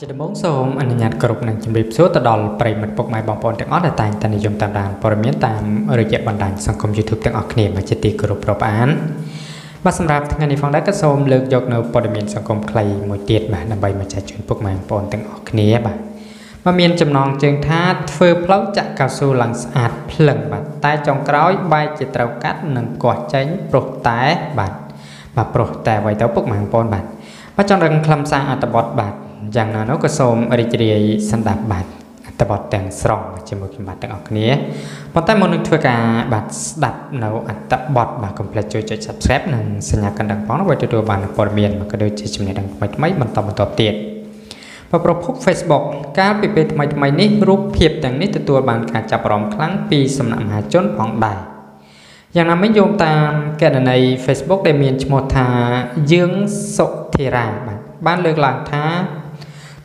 จะดมงส่งอันยันกรุบหนังจำเรียบสุดตลอดปริมาณปกไม้บางปอนแต่งออดแต่แต่ในยมตามด่านปรมีตามอริยบันดาลสังคมยูทูบแต่งออกเนมมาจะตีกรุบรบอันมาสำหรับทางในฟังได้ก็ส่งเลือกยกแนวปรมีสังคมใครมวยเตียดมานำใบมาจัดจนปกไม้ปอนแต่งออกเนบมาเมียนจำนองเจิงท้าเฟื่อเพลาจะกาวสูหลังสะอาดเพลิงบัดใต้จงกร้อยใบจิตเตากัดหนังกอดใจโปรดแต่บัดมาโปรดแต่ไว้เต้าปกไม้ปอนบัดมาจังรังคลำซาอัตบอดบัดอย่างนั้นเราก็สมอริจเรียสันดับบัตรตบอดแต่งสรองจมูกบัตรแต่งออกนี้พอใต้มนุษย์ทั่วกาบัตรดับเราอัตบอดบัตรคอมเพล็กซ์จะจับแทบหนึ่งสัญญาการดังพ้องไว้ตัวบัตรปรเมียนมันก็โดยจะจำเนียดังไม่มันต่อมันต่อเตียดพอประพบเฟซบุ๊กการปิดเป็นทำไมนี่รูปเพียบแต่งนี่ตัวบัตรการจับรอมครั้งปีสำนักมหาชนผ่องได้อย่างนั้นไม่โยมตามแก่ในเฟซบุ๊กได้เมียนชโมธายืงโสเทราบ้านเลือกหลังท้า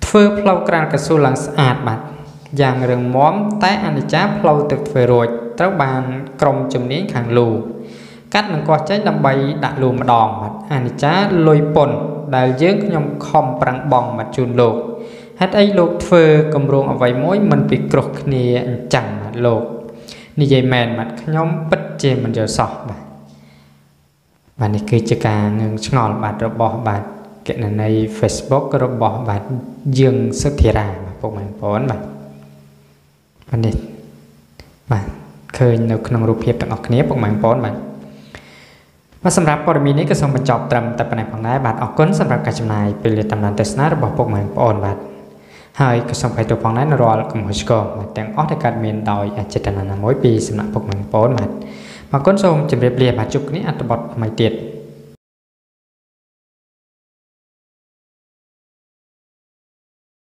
เฟื่อเพลากรานกระสูหลังสะอาดบัดอย่างเรื่องม้อมแต่อันจ้าเพลาตึกเฟรอยเต้าบานกรมจำเนียงขังลูกัดหนังกอดใจดำใบดักลูมาดองบัดอันจ้าลอยปนได้เยื้องยมคอมปรังบองมาจูนโลกฮัดไอโลกเฟื่อกำรวงเอาไว้ม้อยมันปีกรกเนียจังโลกนี่ยายแมนบัดยมปัจเจมันจะสอบบัดวันนี้คือจะการเงินชงอลบัดระบอบบัดแก่ใน Facebook ก็ระบอบบัดยืงสุธีราพวกมันป้อนบัดวันนี้บัดเคยเราขนมรูปเพียบต่างออกเนี้ยพวกมันป้อนบัดมาสำหรับปรมีนี้ก็ส่งบรรจบตรำแต่ปัญหาของนายบัดออกก้นสำหรับการจำหน่ายเป็นเรื่องตำนานแต่สนาระบอบพวกมันป้อนบัดหายก็ส่งไปตัวของนายนรอลกุมหัวชกมาแต่งออกในการเมียนดอยอาจจะตำนานมวยปีสำหรับพวกมันป้อนบัดมาก้นส่งจำเรียบมาจุกนี้อัตบดไม่เตียด